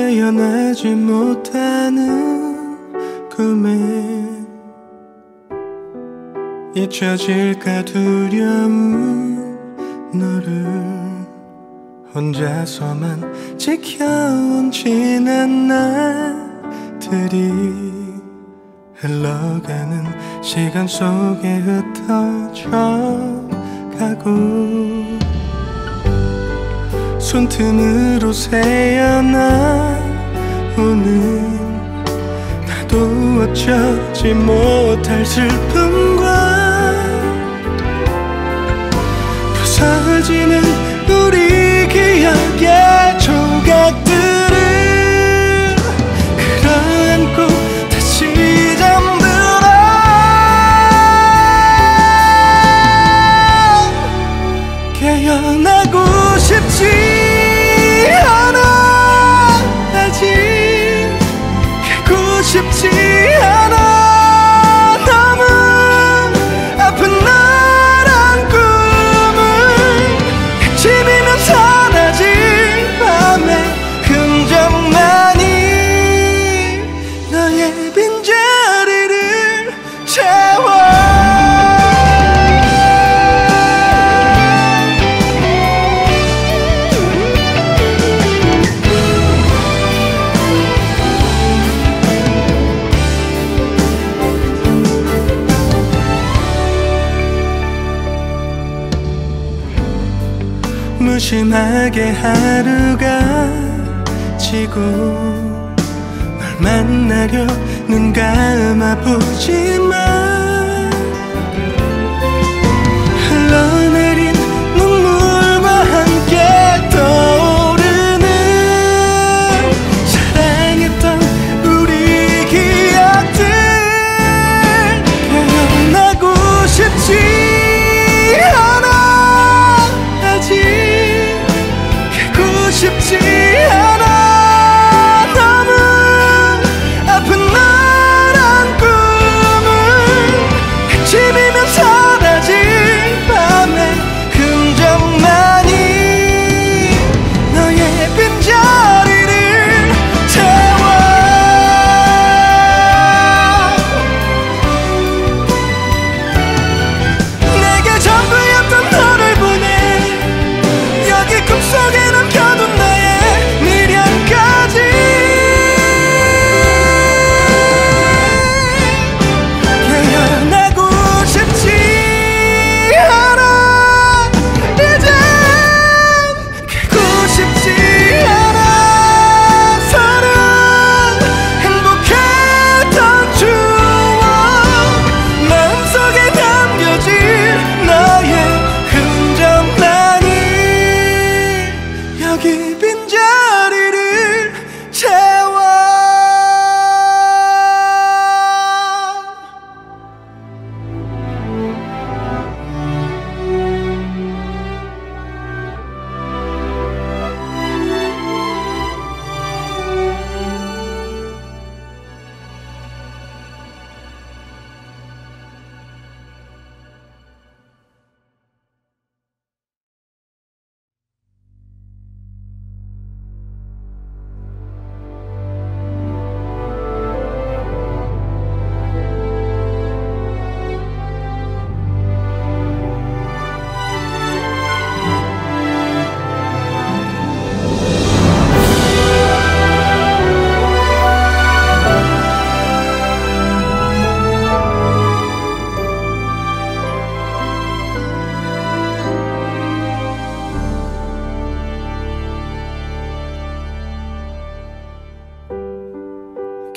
깨어나지 못하는 꿈에 잊혀질까 두려운 너를 혼자서만 지켜온 지난 날들이 흘러가는 시간 속에 흩어져가고 손등으로 새어나 오는 나도 어쩌지 못할 슬픔과 부서지는 우리 기억의 조각들을 끌어안고 다시 잠들어 깨어나고 싶지 쉽지 않아. 너무 아픈 나란 꿈을 헤치면 사라질 밤의 흔적만이 나의 빈자리를 채워. 무심하게 하루가 지고 널 만나려 눈 감아보지만 흘러내린 눈물과 함께 떠오르는 사랑했던 우리 기억들 깨어나고 싶지 쉽지 않아. 너무 아픈 나란 꿈을 헤치면 사라질 밤의 흔적만이 너의 빈자리를 채워. 내게 전부였던 너를 보내 여기 꿈속에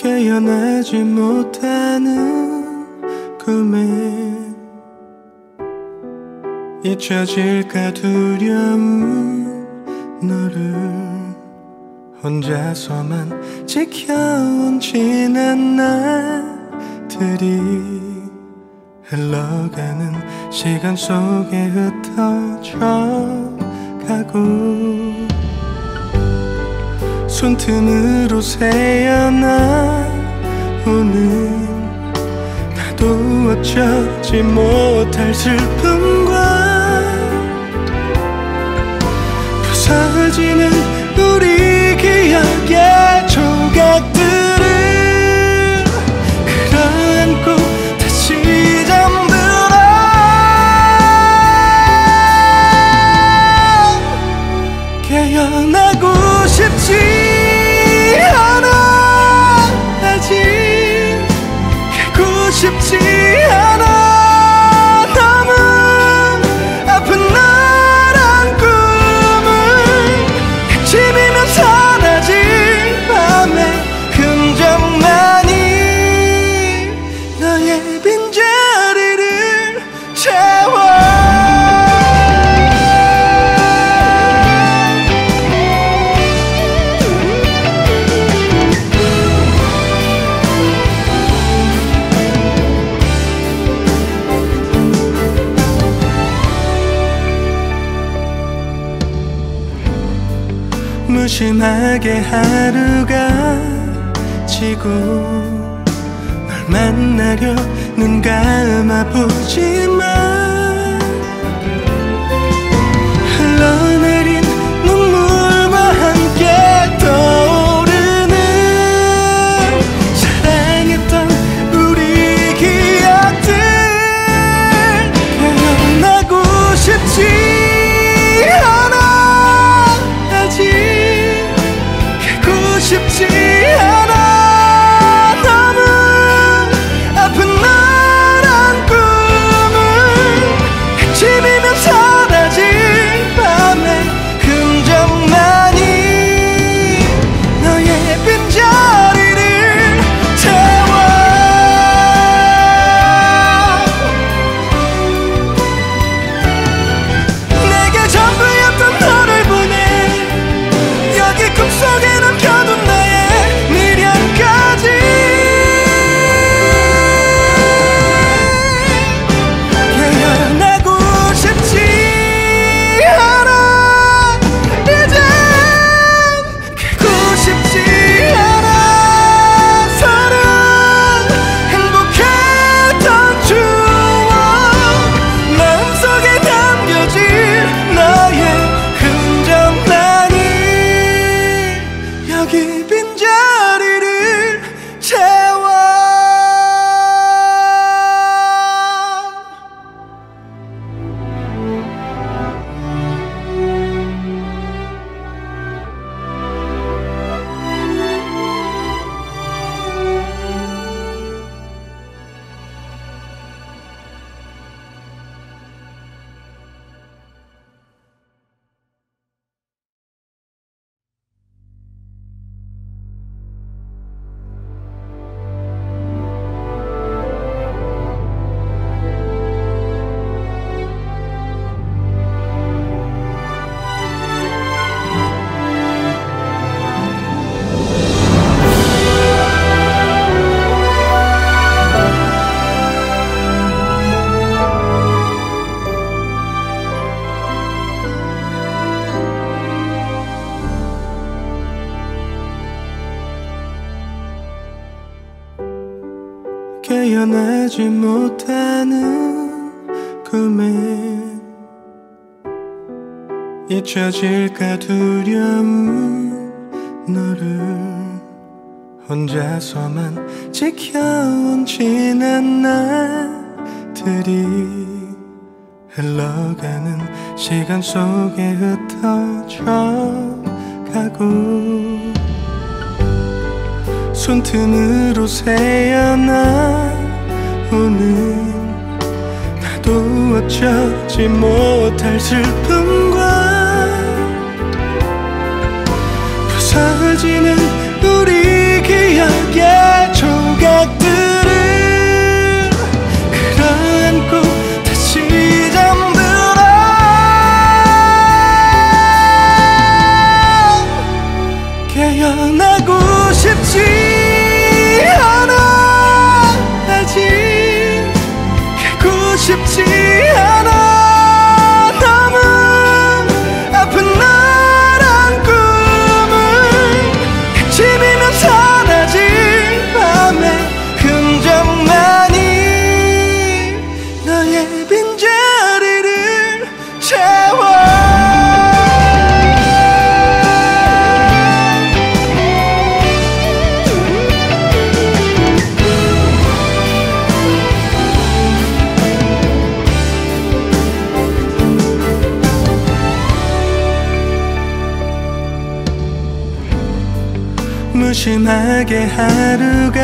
깨어나지 못하는 꿈에 잊혀질까 두려운 너를 혼자서만 지켜온 지난 날들이 흘러가는 시간 속에 흩어져가고 손등으로 새어나 오는 나도 어쩌지 못할 슬픔과 부서지는 우리 기억에 무심하게 하루가 지고 널 만나려 눈 감아 보지만 흘러내린 눈물과 함께 떠오르는 사랑했던 우리 기억들 태어나고 싶지 쉽지 않아. 너무 아픈 너란 꿈을 헤치며 사라질 밤의 흔적만이 너의 빈자리를 채워. 내게 전부였던 너를 보내 여기 꿈속에 남겨둔 빈자리를 채워. 깨어나지 못하는 꿈엔 잊혀질까 두려운 너를 혼자서만 지켜온 지난 날들이 흘러가는 시간 속에 흩어져가고 손등으로 새어나오는 나도 어쩌지 못할 슬픔과 부서지는 우리 기억의 조각들을 끌어안고 다시 잠들어. 깨어나고 싶지 쉽지 않아. 너무 아픈 너란 꿈을 헤치며 사라질 밤의 흔적만이 너의 빈자리를 채워. 무심하게 하루가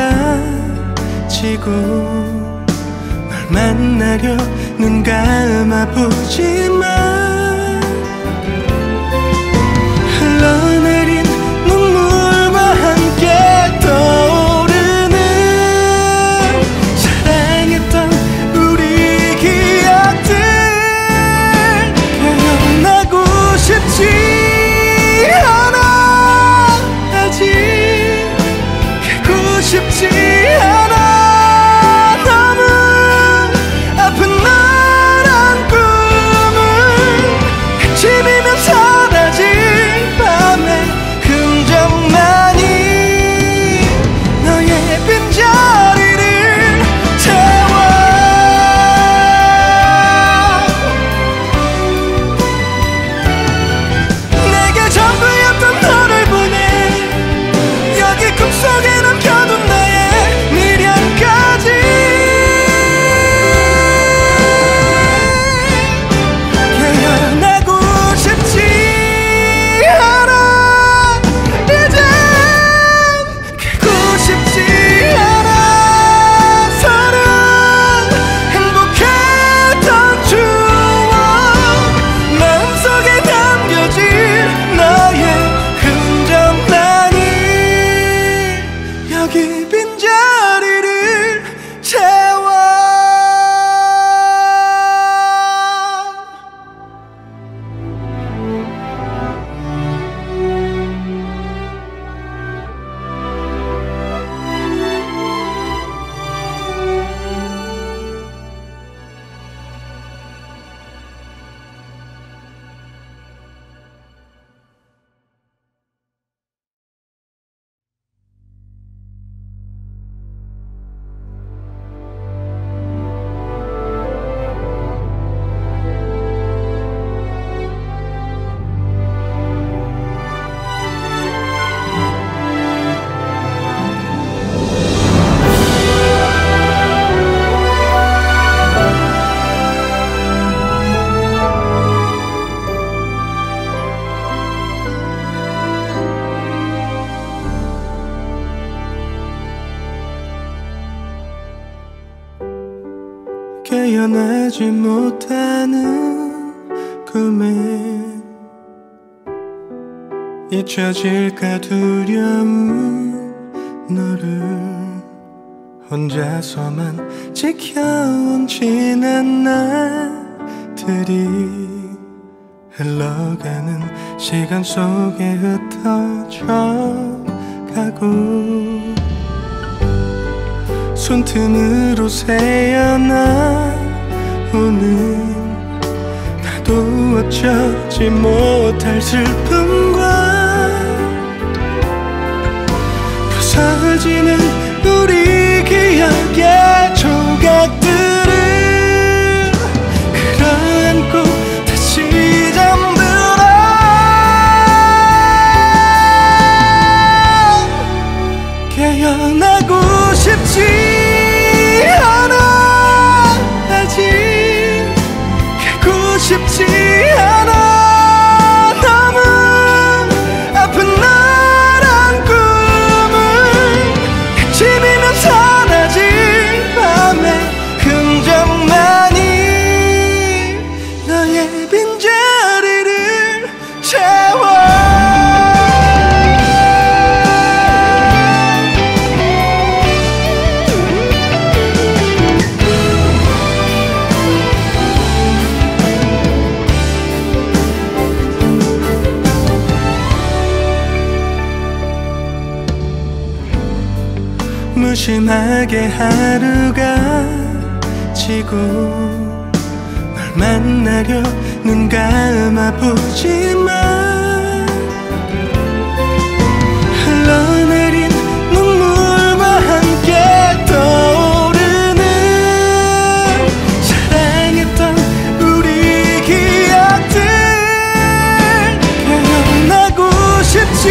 지고 널 만나려 눈 감아 보지만 흘러내린 눈물과 함께 떠오르는 사랑했던 우리 기억들 태어나고 싶지 쉽지 않아. 너무 아픈 너란 꿈을 헤치며 사라질 밤의 표현하지 못하는 고민, 잊혀질까 두려운 너를 혼자서만 지켜온 지난 날들이 흘러가는 시간 속에 흩어져가고, 손등으로 새어나 오는 나도 어쩌지 못할 슬픔과 부서지는 우리 기억의 조각들을 끌어안고 깨어나고 싶지 않아. 아직 깨고 싶지 않아. 너무 아픈 나란 꿈을 헤치면 사라질 밤의 흔적만이 너의 빈자리를 채워. 무심하게 하루가 지고 널 만나려 눈 감아 보지만 흘러내린 눈물과 함께 떠오르는 사랑했던 우리 기억들, 깨어나고 싶지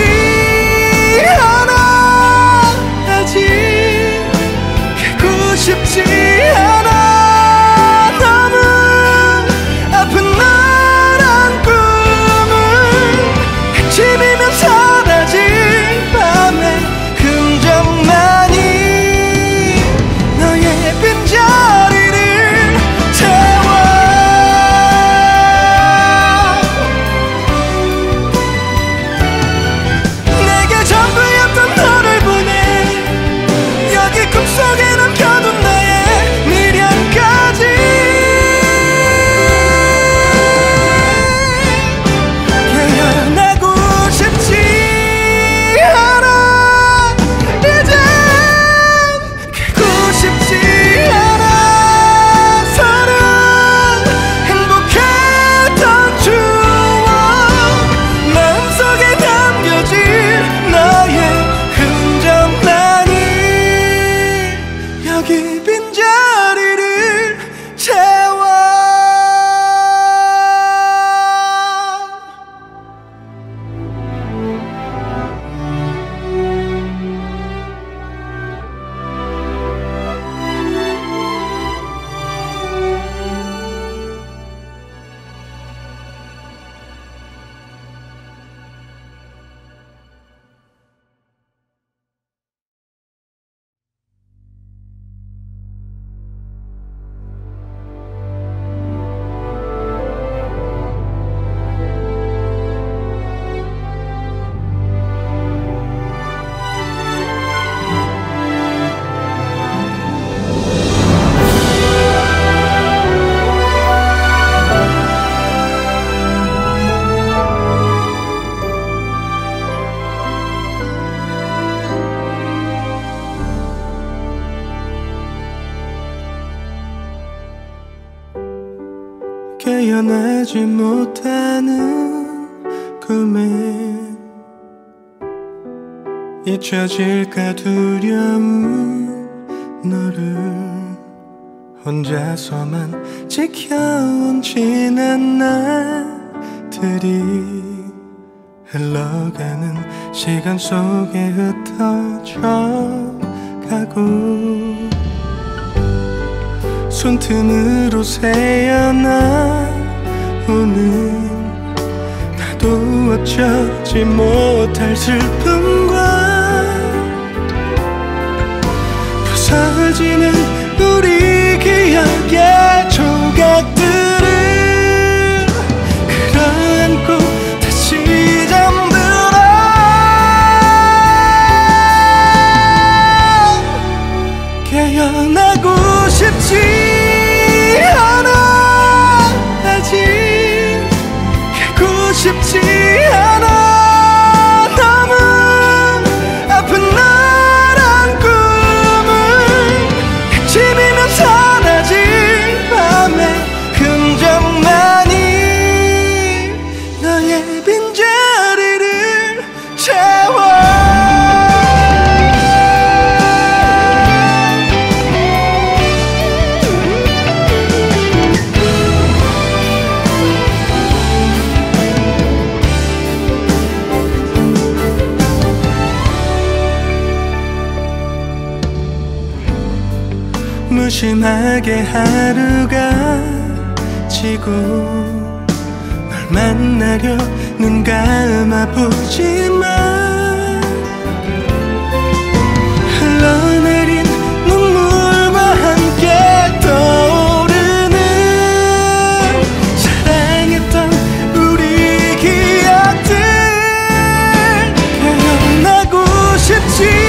쉽지 않아. 너무 아픈 나란 꿈을 헤치면 사라질 밤의 흔적만이 너의 빈자리를 채워. 내게 전부였던 너를 보내 여기 꿈속에 남겨둔 깨어나지 못하는 꿈에, 잊혀질까 두려운 너를 혼자서만 지켜온 지난 날들이 흘러가는 시간 속에 흩어져가고, 손등으로 새어나 오는 나도 어쩌지 못할 슬픔과 부서지는 우리 기억의 심하게 하루가 지고 널 만나려 눈 감아 보지만 흘러내린 눈물과 함께 떠오르는 사랑했던 우리 기억들 기억나고 싶지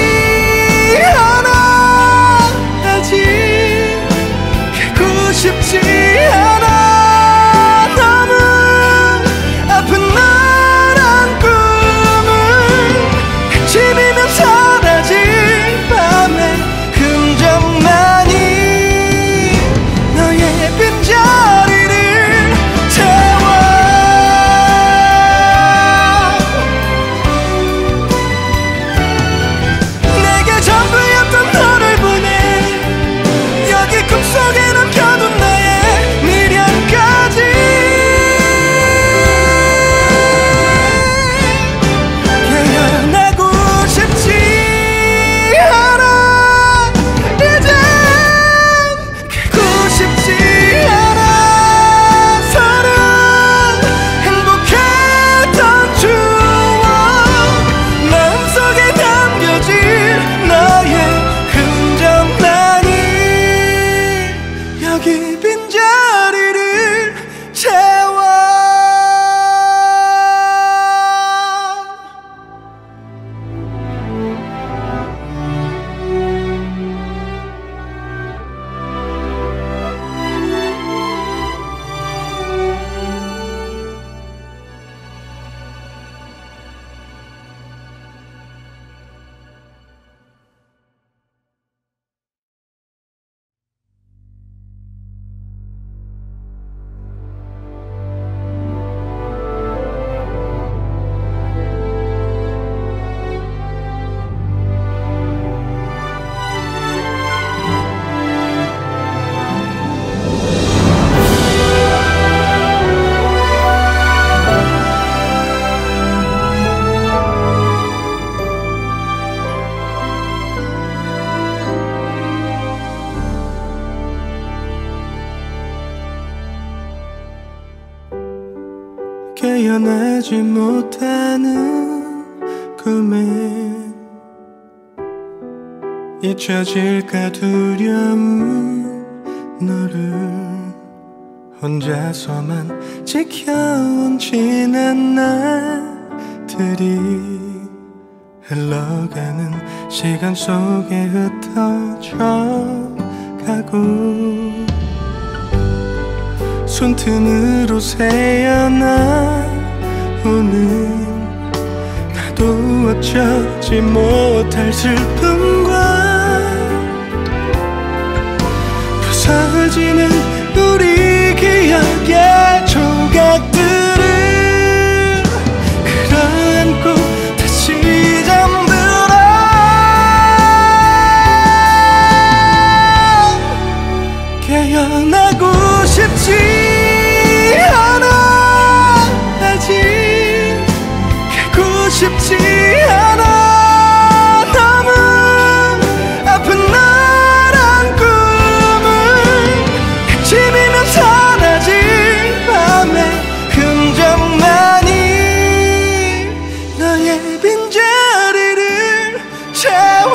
깨어나지 못하는 꿈에 잊혀질까 두려운 너를 혼자서만 지켜온 지난 날들이 흘러가는 시간 속에 흩어져가고 손등으로 새어나 오는 나도 어쩌지 못할 슬픔과 부서지는 우리 기억의 조각들을 끌어안고 다시 잠들어 깨어나고 싶지 쉽지 않아 너무 아픈 나란 꿈을 헤치면 사라질 밤에 흔적만이 너의 빈자리를 채워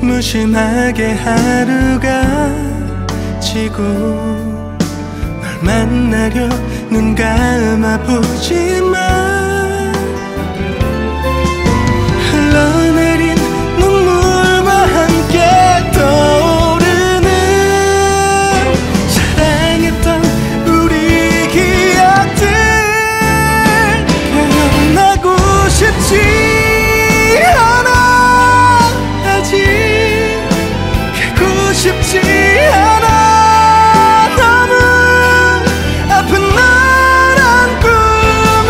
무심하게 하루가 지고 널 만나려 눈 감아 보지만 흘러내린 눈물과 함께 떠오르는 사랑했던 우리 기억들 기억나고 싶지 쉽지 않아 너무 아픈 나란 꿈을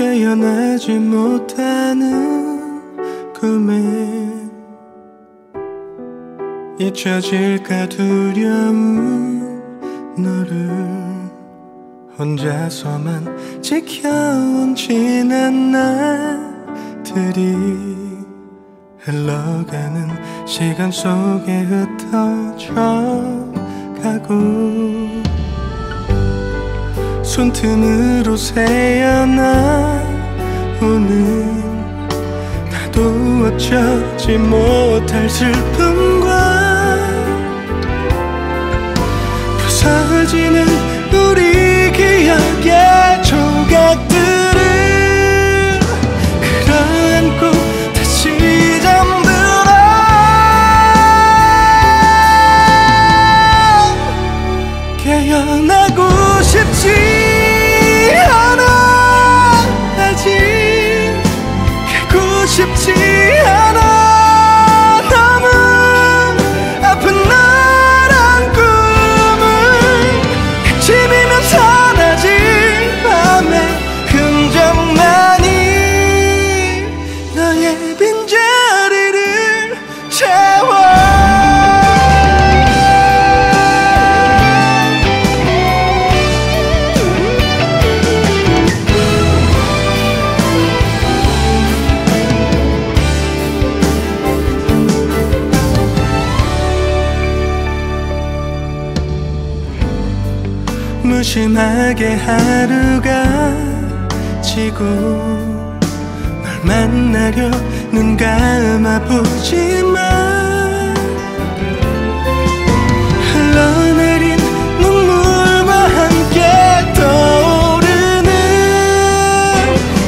깨어나지 못하는 꿈에 잊혀질까 두려운 너를 혼자서만 지켜온 지난 날들이 흘러가는 시간 속에 흩어져 가고 손등으로 새어나 오는 나도 어쩌지 못할 슬픔과 부서지는 우리 기억의 조각들을 끌어안고 다시 잠들어 깨어나고 싶지 쉽지 않아. 너무 아픈 나란 꿈을 헤치면 사라지 밤의 흔적만이 너의 빈자리를 채워. 무심하게 하루가 지고 널 만나려 눈 감아보지만 흘러내린 눈물과 함께 떠오르는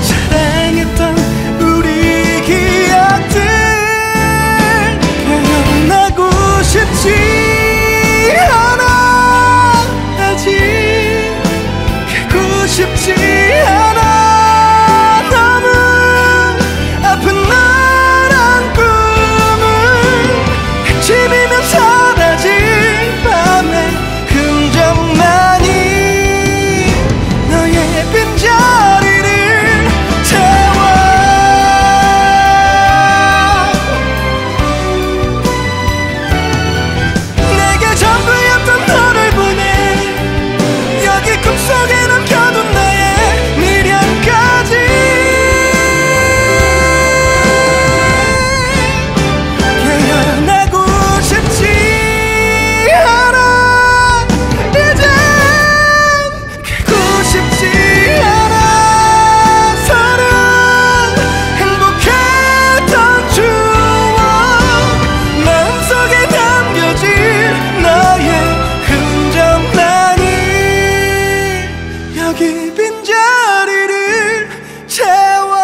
사랑했던 우리 기억들 깨어나고 싶지 쉽지 않아. 너무 아픈 나란 꿈을 헤치면 사라질 밤의 흔적만이 너의 빈자리를 채워. 내게 전부였던 너를 보내 여기 꿈속에 남겨둔 빈자리를 채워.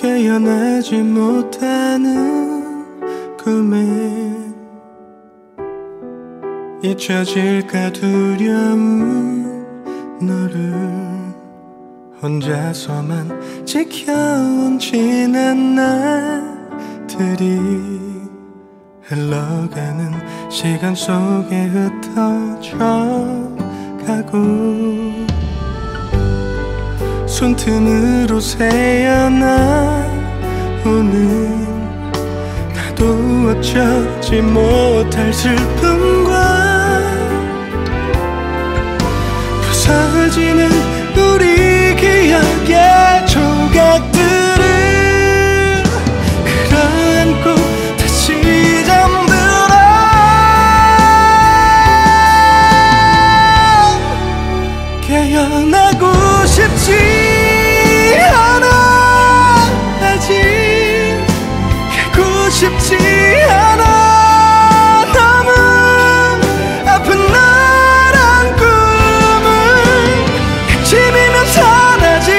깨어나지 못하는 꿈에 잊혀질까 두려운 너를 혼자서만 지켜온 지난 날들이 흘러가는 시간 속에 흩어져 가고 손등으로 새어나 오는 나도 어쩌지 못할 슬픔과 부서지는 우리 기억에 태어나고 싶지 않아. 아직 가고 싶지 않아. 너무 아픈 나란 꿈을 그치면 사라질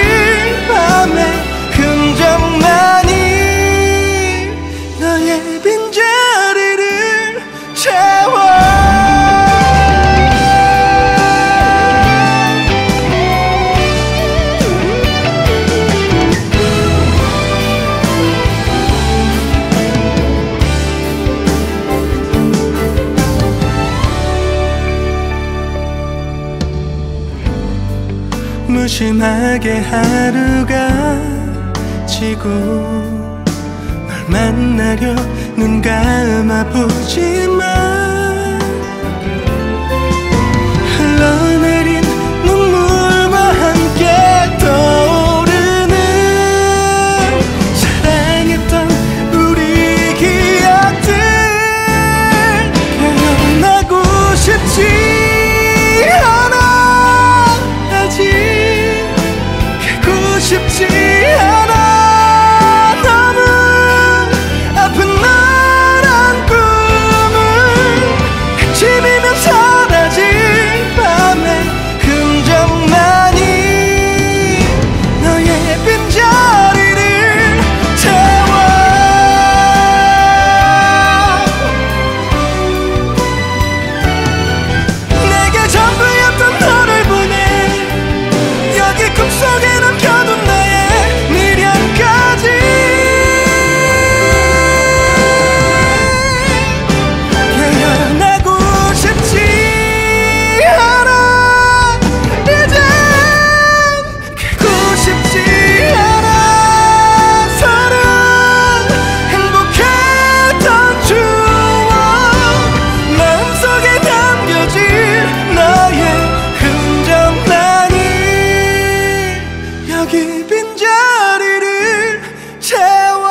밤에 흔적만이 너의 빈자리를 채워. 무심하게 하루가 지고 널 만나려 눈 감아보지만 흘러내린 눈물과 함께 떠오르는 사랑했던 우리 기억들. 태어나고 싶지 쉽지 않아. 너무 아픈 나란 꿈을 그치면 사라질 밤에 흔적만이 너의 빈자리를 채워. 내게 전부였던 너를 보내 여기 꿈속에 남겨둔 빈자리를 채워.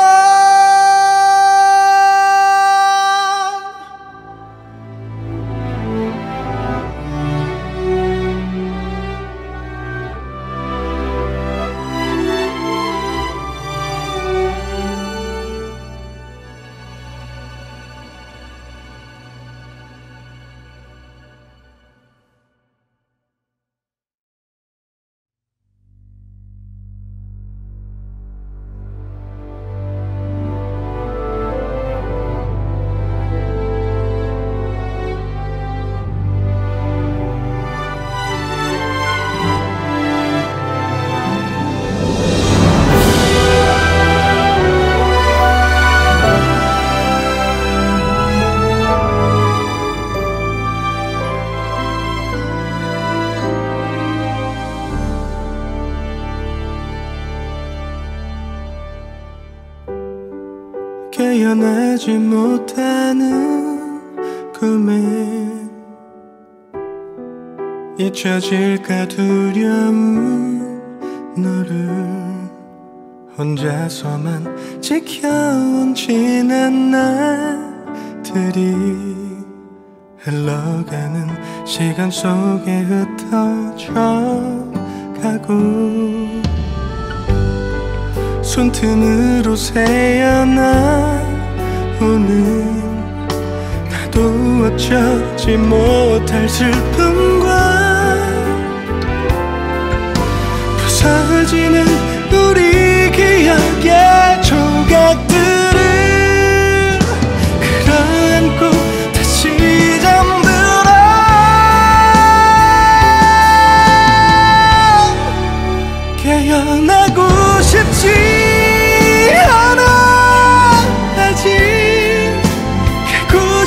깨어나지 못하는 꿈에 잊혀질까 두려운 너를 혼자서만 지켜온 지난 날들이 흘러가는 시간 속에 흩어져 가고 손등으로 새어나오는 나도 어쩌지 못할 슬픔과 부서지는 우리 기억의 조각들을 끌어안고 다시 잠들어. 깨어나고 싶지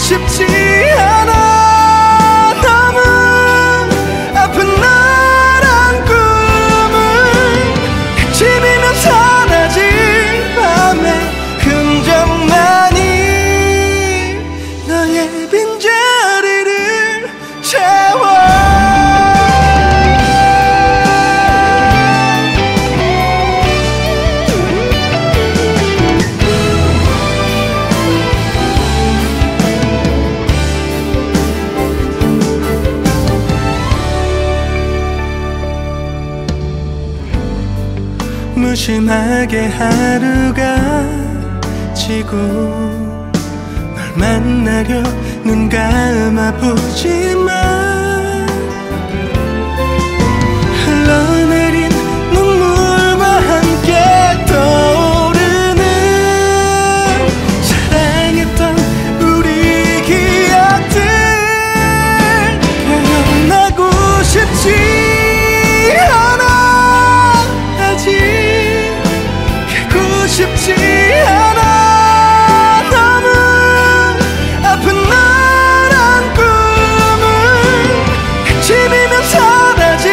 쉽지 않아. 너무 아픈 나란 꿈을 그치면 사라질 무심하게 하루가 지고 널 만나려 눈 감아 보지만 흘러내린 눈물과 함께 떠오르는 사랑했던 우리 기억들 기억나고 싶지 쉽지 않아. 너무 아픈 너란 꿈을 그치면 사라질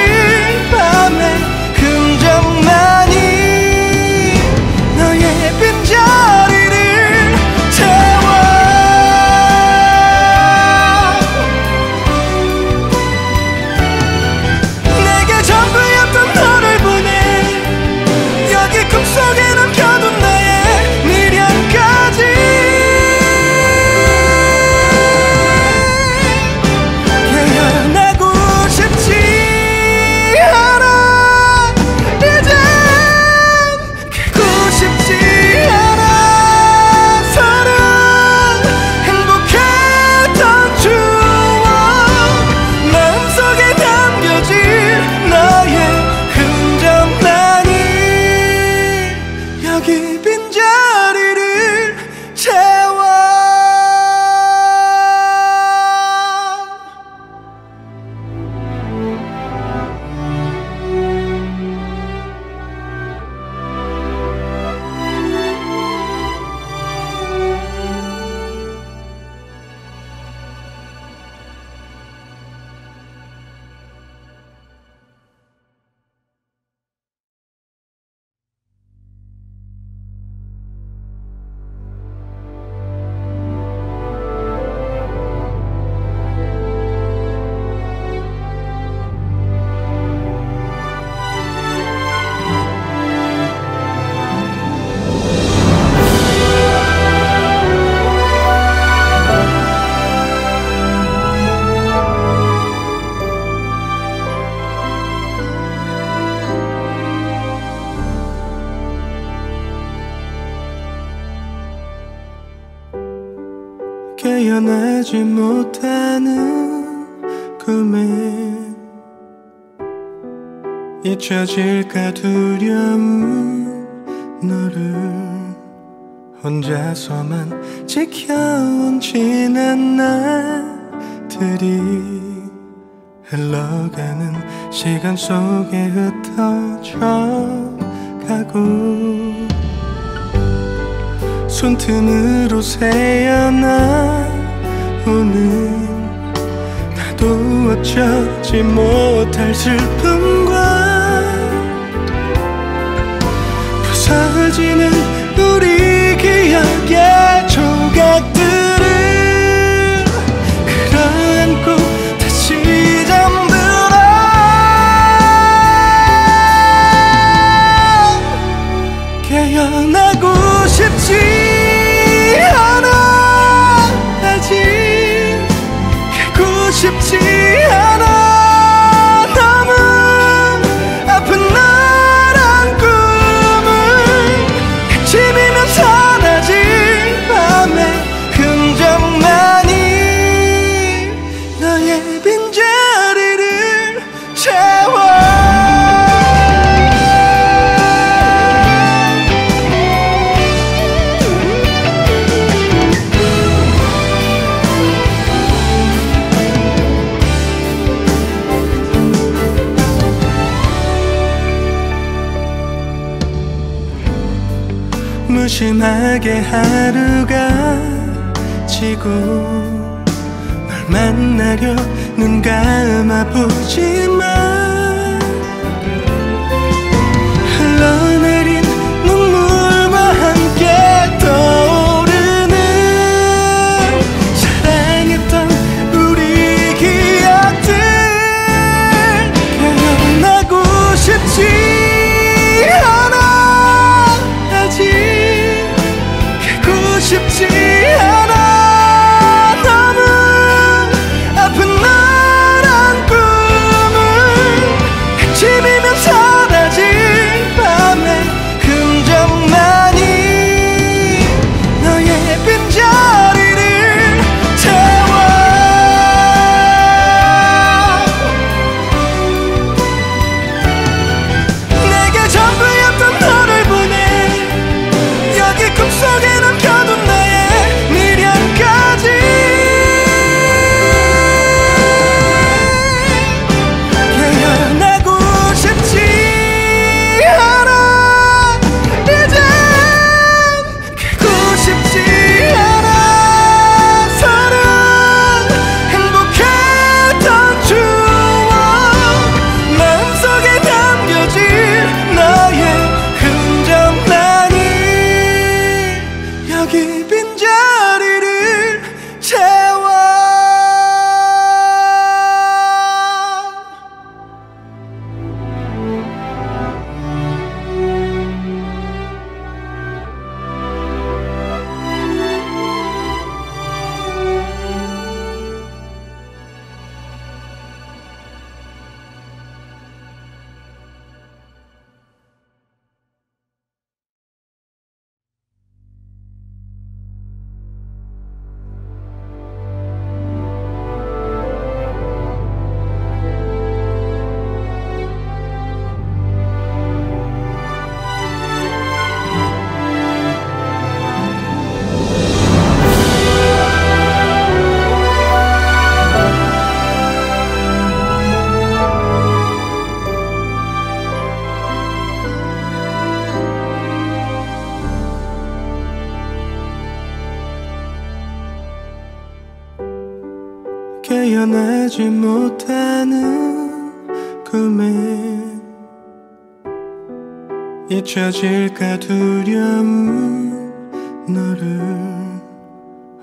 밤의 흔적만이 너의 빈자리를 채워. 내게 전부였던 너를 보내 여기 꿈속에 남겨둔 빈자리를 채워. 깨어나지 못하는 꿈에 잊혀질까 두려운 너를 혼자서만 지켜온 지난 날들이 흘러가는 시간 속에 흩어져가고 손등으로 새어나 오는 나도 어쩌지 못할 슬픔과 부서지는 우리 기억의 조각들을 끌어안고 다시 잠들어. 깨어나고 싶지 쉽지 않아. 너무 아픈 너란 꿈을 그치면 사라질 밤의 흔적만이 너의 빈자리를 채워. 무심하게 하루가 지고 널 만나려 눈 감아 보지만 흘러내린 눈물과 함께 떠오르는 사랑했던 우리 기억들 기억나고 싶지 쉽지 않아. 너무 아픈 너란 꿈을 표현하지 못하는 꿈에 잊혀질까 두려운 너를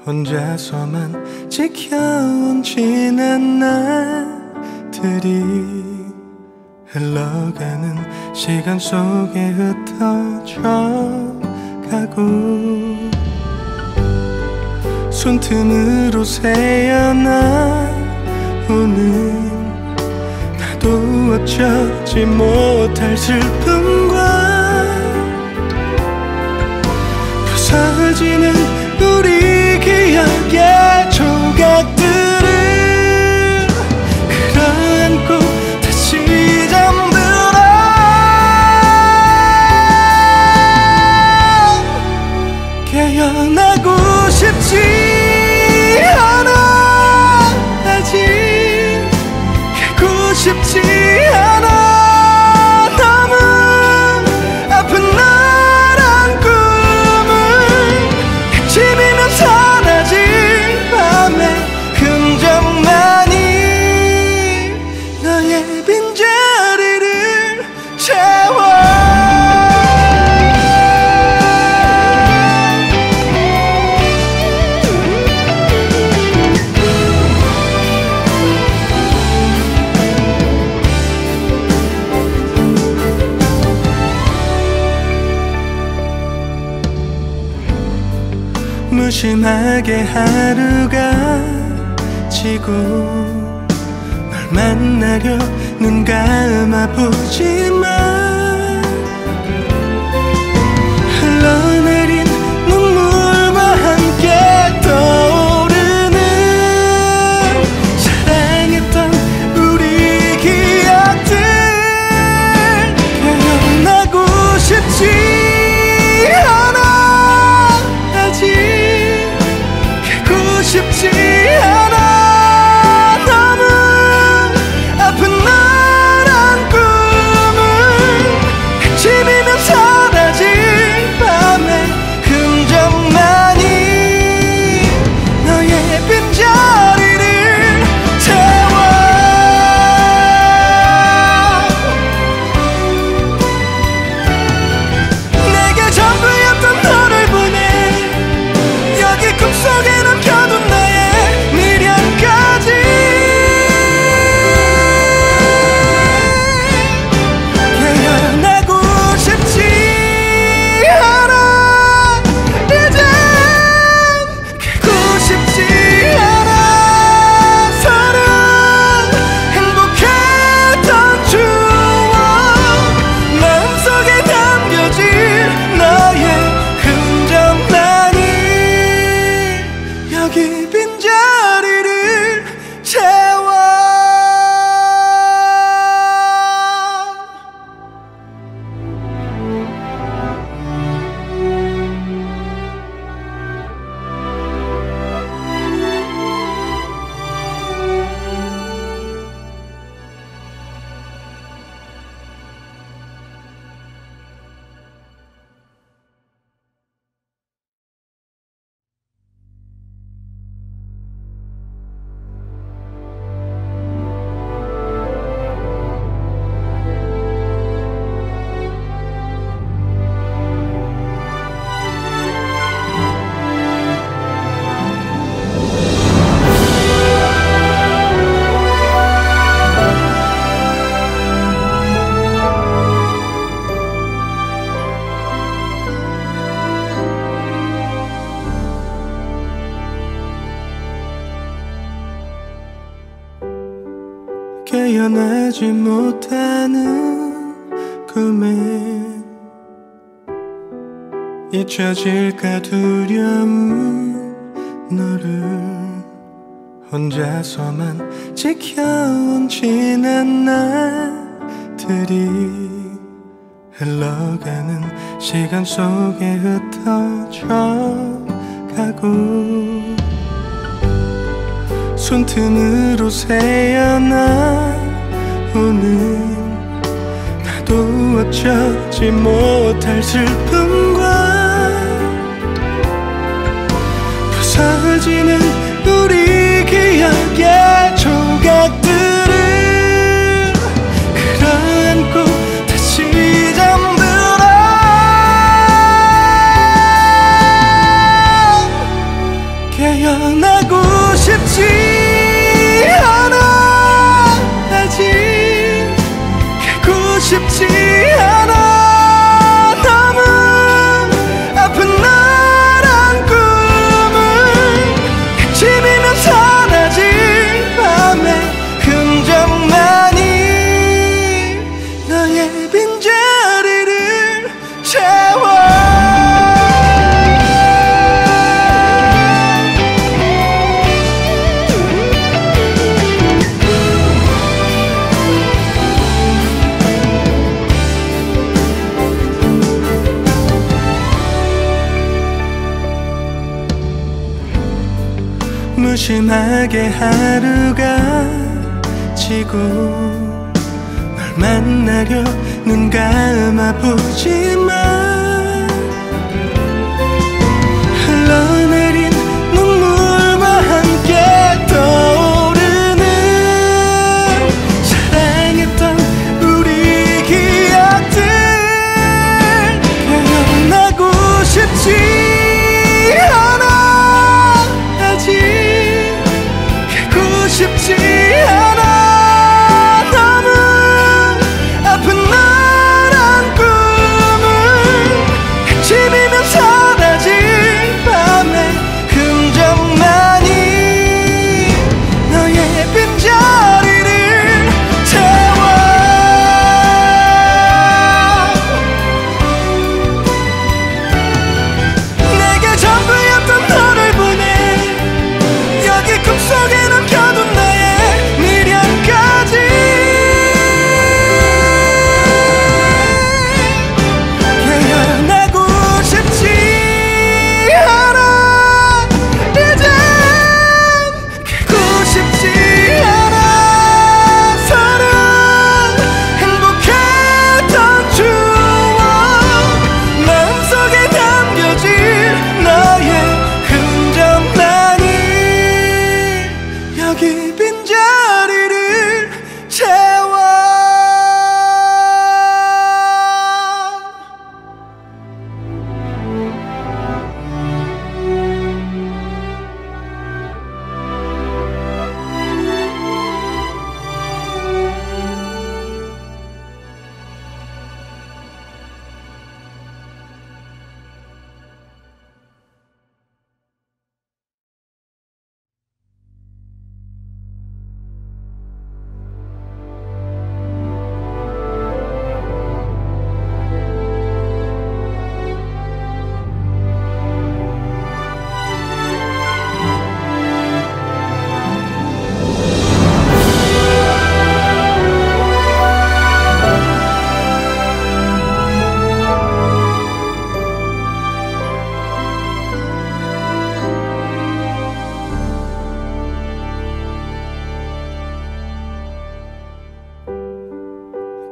혼자서만 지켜온 지난 날들이 흘러가는 시간 속에 흩어져가고 손등으로 새어나 오는 나도 어쩌지 못할 슬픔과 부서지는 우리 기억의 조각들을 끌어안고 깨어나고 싶지 않아 아직 가고 싶지 않아 너무 아픈 나란 꿈을 헤치면 사라질 밤의 흔적만이 너의 빈자리를 채워 무심하게 하루가 지고 널 만나려 눈 감아 보지만 흘러내린 눈물과 함께 떠오르는 사랑했던 우리 기억들 깨어나고 싶지 쉽지 않아 너무 아픈 나란 꿈을 헤치면 사라질 밤의 흔적만이 너의 빈자리를 채워 내게 전부였던 너를 보내 여기 꿈속에 남겨둔 깨어나지 못하는 꿈에 잊혀질까 두려운 너를 혼자서만 지켜온 지난 날들이 흘러가는 시간 속에 흩어져가고 손등으로 새어나 오는 나도 어쩌지 못할 슬픔과 부서지는 우리 기억의 심하게 하루가 지고 널 만나려 눈 감아보지만 흘러내린 눈물과 함께 떠오르는 사랑했던 우리 기억들 깨어나고 싶지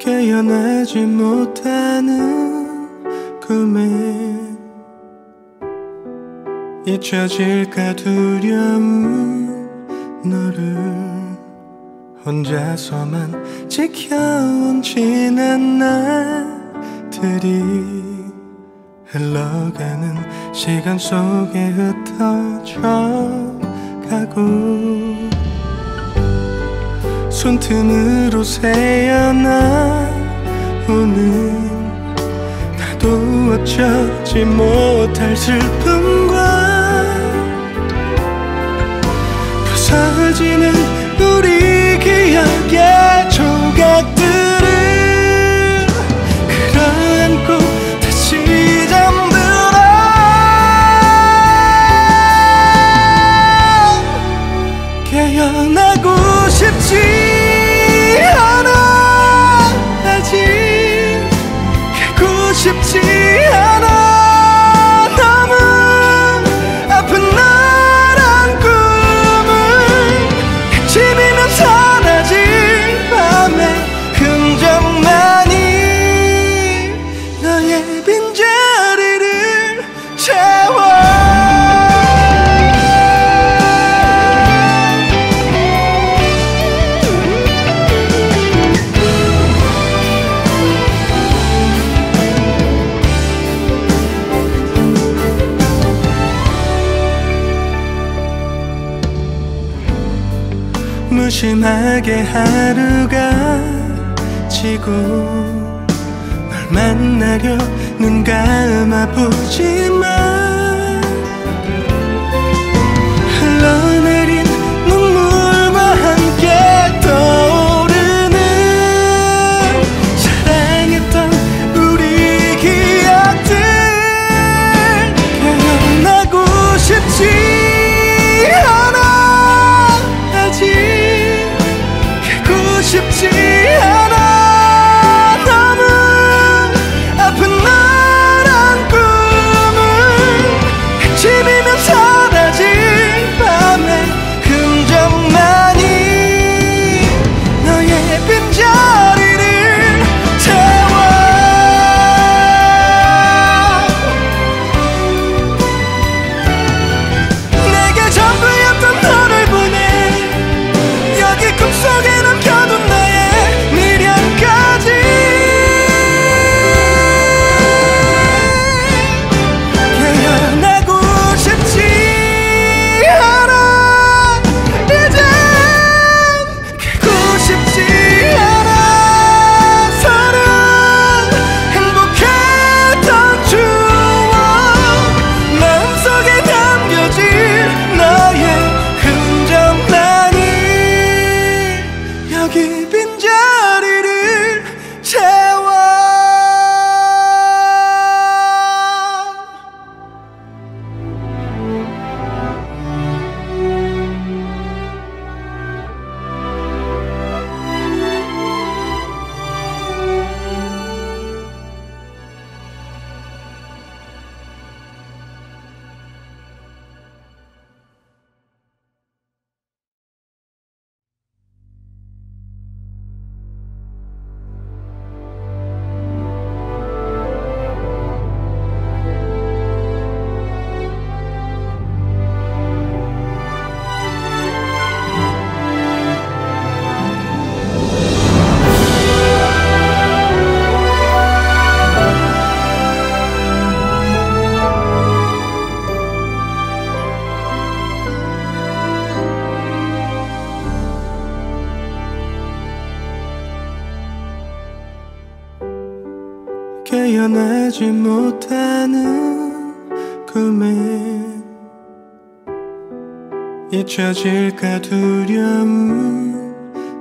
깨어나지 못하는 꿈에 잊혀질까 두려운 너를 혼자서만 지켜온 지난 날들이 흘러가는 시간 속에 흩어져 가고 손등으로 새어나 오는 나도 어쩌지 못할 슬픔과 부서지는 우리 기억의 조각들을 끌어안고 다시 잠들어 깨어나고 싶지 쉽지 않아 너무 아픈 나란 꿈을 헤치면 사라질 밤의 흔적만이 너의 빈자리를 채워 심하게 하루가 지고 널 만나려 눈 감아보지만 흘러내린 눈물과 함께 떠오르는 사랑했던 우리 기억들 깨어나고 싶지 쉽지 않아 너무 아픈 나란 꿈을 깨어나지 못하는 꿈에 잊혀질까 두려운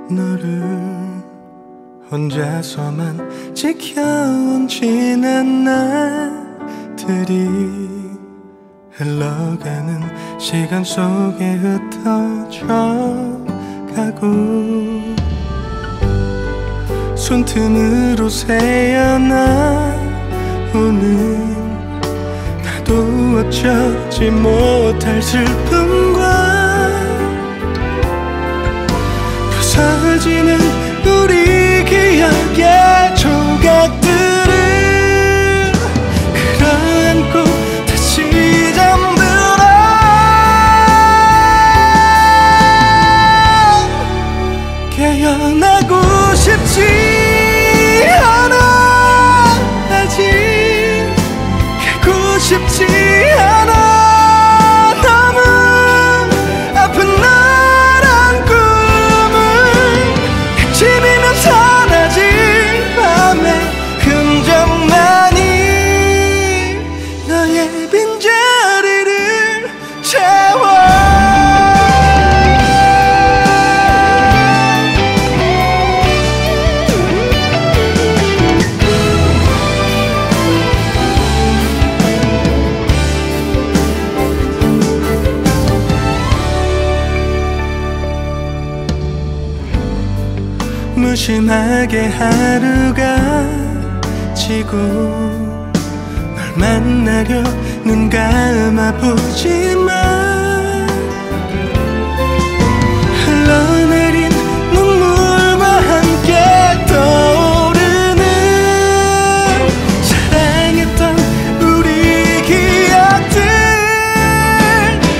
너를 혼자서만 지켜온 지난 날들이 흘러가는 시간 속에 흩어져 가고 손등으로 새어나 오는 나도 어쩌지 못할 슬픔과 부서지는 우리 기억의 조각들을 끌어안고 다시 잠들어 깨어나고 싶지 쉽지 않아. 너무 아픈 너란 꿈을 헤치면 사라질 밤의 흔적만이 너의 빈자리를 채워. 무심하게 하루가 지고 널 만나려 눈 감아보지만 흘러내린 눈물과 함께 떠오르는 사랑했던 우리 기억들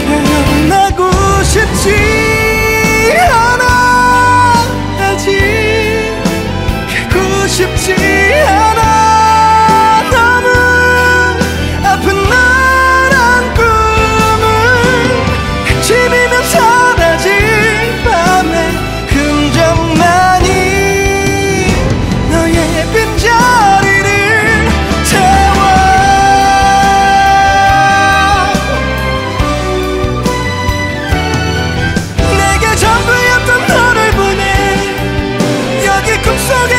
깨어나고 싶지 쉽지 않아. 너무 아픈 너란 꿈을 헤치면 사라질 밤의 흔적만이 너의 빈자리를 채워. 내게 전부였던 너를 보내 여기 꿈속에